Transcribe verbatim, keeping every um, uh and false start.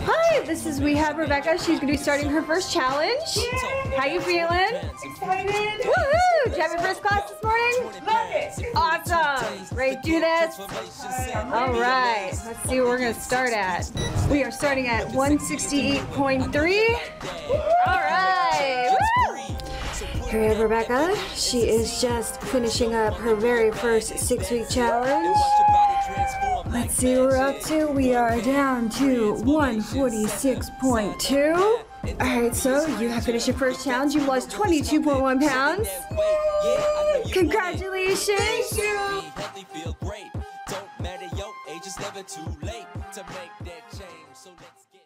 Hi, this is We Have Rebecca. She's gonna be starting her first challenge. Yay. How you feeling? Excited. Woohoo! Did you have your first class this morning? Love it. Awesome. Ready to do this? All right. Let's see what we're gonna start at. We are starting at one sixty-eight point three. All right. Woo! Here we have Rebecca. She is just finishing up her very first six-week challenge. Let's see what we're up to. We are down to one forty-six point two. All right, so you have finished your first challenge. You've lost twenty-two point one pounds. Yay! Congratulations. Thank you. Don't matter your age, it's never too late to make that change. So let's get